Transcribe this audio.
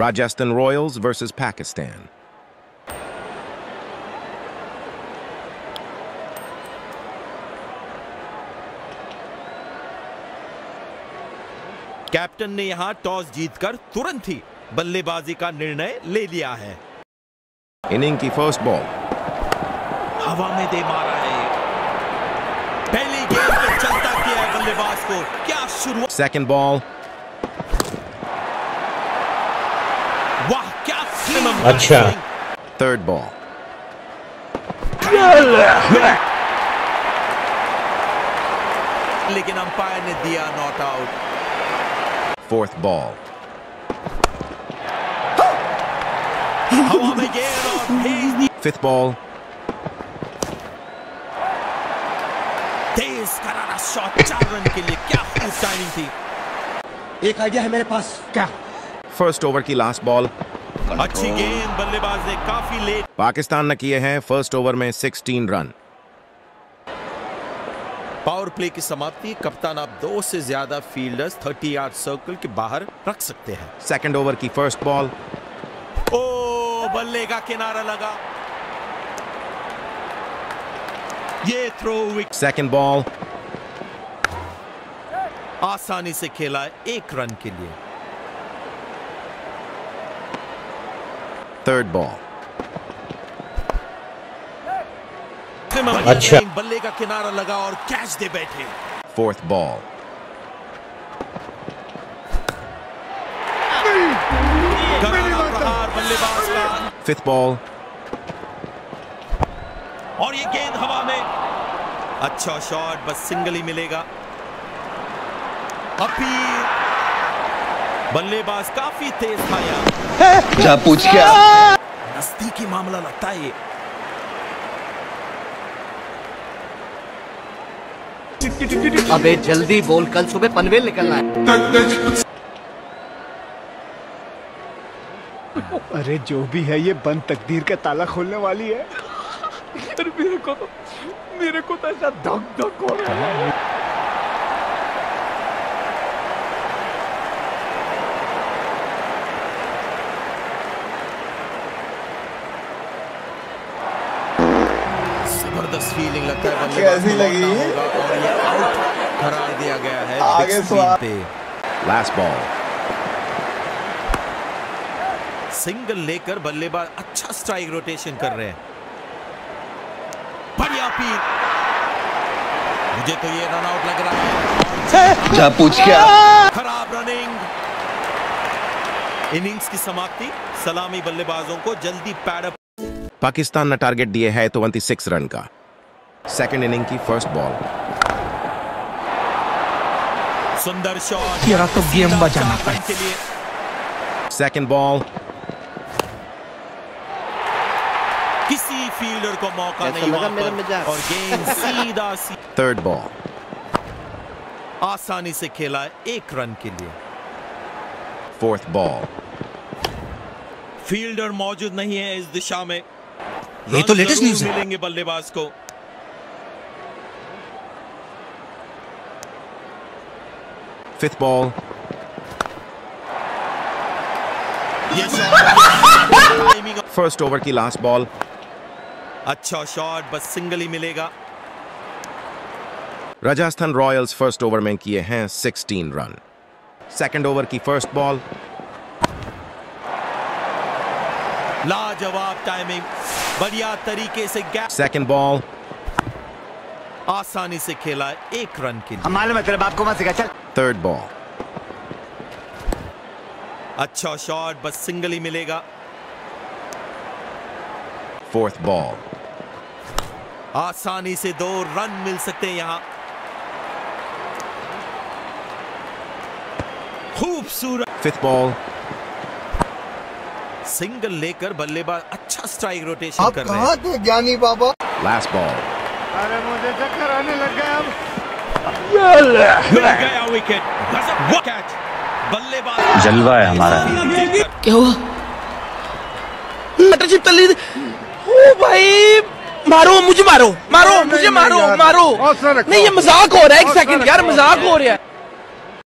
Rajasthan Royals versus Pakistan. Captain ने यहां toss जीतकर तुरंत ही बल्लेबाजी का निर्णय ले लिया है। इनिंग की फर्स्ट बॉल हवा में दे मारा है। पहली गेंद पर चलता किया बल्लेबाज को, क्या शुरुआत। सेकंड बॉल, वाह क्या अच्छा। थर्ड बॉल, लेकिन अंपायर ने दिया नॉट आउट। फोर्थ बॉल, हवा में गेंद और भेज दी। फिफ्थ बॉल, तेज करारा शॉट 4 रन के लिए, क्या टाइमिंग थी। एक आइडिया है मेरे पास। क्या फर्स्ट ओवर की लास्ट बॉल, अच्छी गेंद बल्लेबाज ने काफी लेट। पाकिस्तान ने किए हैं फर्स्ट ओवर में 16 रन। पावर प्ले की समाप्ति। कप्तान, आप 2 से ज्यादा फील्डर्स 30 यार्ड सर्कल के बाहर रख सकते हैं। सेकंड ओवर की फर्स्ट बॉल, ओ बल्ले का किनारा लगा, ये थ्रो विकेट। सेकंड बॉल आसानी से खेला 1 रन के लिए। थर्ड बॉल, अच्छा बल्ले का किनारा लगा और कैच दे बैठे। फोर्थ बॉल, बल्लेबाज का। फिफ्थ बॉल, और ये गेंद हवा में, अच्छा शॉट, बस सिंगल ही मिलेगा। अपील, बल्लेबाज काफी तेज था यार। पूछ क्या नजदीकी मामला लगता है ये। अबे जल्दी बोल, कल सुबह पनवेल निकलना है। अरे जो भी है ये बंद तकदीर का ताला खोलने वाली है। मेरे को तो ऐसा धक धक हो रहा है। फीलिंग लगता है कैसी लगी, और ये आउट करार दिया गया है। आगे पे लास्ट बॉल, सिंगल लेकर बल्लेबाज अच्छा स्ट्राइक रोटेशन कर रहे हैं। बढ़िया अपील, मुझे तो ये रन आउट लग रहा है। जा पूछ क्या, खराब रनिंग। इनिंग्स की समाप्ति। सलामी बल्लेबाजों को जल्दी पैड अप। पाकिस्तान ने टारगेट दिए है 26 रन का। सेकेंड इनिंग की फर्स्ट बॉल, सुंदर शॉट, ये तो गेम बचाना पड़ेगा। सेकेंड बॉल, किसी फील्डर को मौका नहीं मिला और गेंद सीधा सीधा। थर्ड बॉल आसानी से खेला 1 रन के लिए। फोर्थ बॉल, फील्डर मौजूद नहीं है इस दिशा में। ये तो लेटेस्ट न्यूज़ है। मिलेंगे बल्लेबाज को। फिफ्थ बॉल, फर्स्ट ओवर की लास्ट बॉल, अच्छा शॉट, बस सिंगल ही मिलेगा। राजस्थान रॉयल्स फर्स्ट ओवर में किए हैं 16 रन। सेकंड ओवर की फर्स्ट बॉल, लाजवाब टाइमिंग, बढ़िया तरीके से। सेकंड बॉल आसानी से खेला 1 रन के लिए। हमारे में तेरे बाप को मत सिखा, चल। थर्ड बॉल, अच्छा शॉट, बस सिंगल ही मिलेगा। फोर्थ बॉल, आसानी से 2 रन मिल सकते हैं यहां। खूबसूरत। फिफ्थ बॉल, सिंगल लेकर बल्लेबाज अच्छा स्ट्राइक रोटेशन कर रहे हैं। थे ज्ञानी बाबा। लास्ट बॉल, अरे मुझे चक्कर आने लग गया अब। मिल गया विकेट, कैच, बल्लेबाज जलवा है हमारा। क्या हुआ, पार्टनरशिप तल्ली। ओ भाई मारो, मुझे मारो, मारो मुझे, मारो मारो। नहीं ये मजाक हो रहा है। एक सेकंड यार, मजाक हो रहा है।